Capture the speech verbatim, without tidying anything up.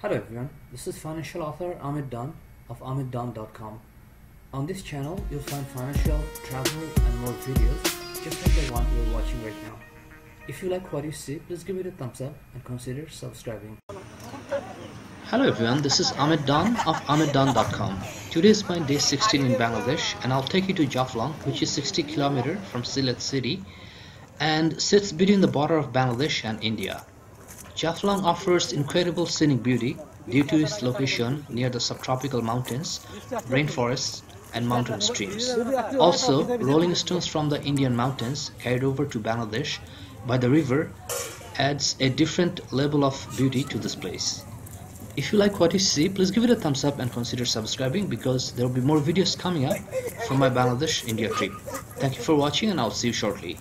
Hello everyone, this is financial author Ahmed Dawn of Ahmed Dawn dot com. On this channel, you'll find financial, travel and more videos just like the one you're watching right now. If you like what you see, please give it a thumbs up and consider subscribing. Hello everyone, this is Ahmed Dawn of Ahmed Dawn dot com. Today is my day sixteen in Bangladesh and I'll take you to Jaflong, which is sixty kilometers from Sylhet city and sits between the border of Bangladesh and India. Jaflong offers incredible scenic beauty due to its location near the subtropical mountains, rainforests, and mountain streams. Also, rolling stones from the Indian mountains carried over to Bangladesh by the river adds a different level of beauty to this place. If you like what you see, please give it a thumbs up and consider subscribing because there will be more videos coming up from my Bangladesh-India trip. Thank you for watching and I'll see you shortly.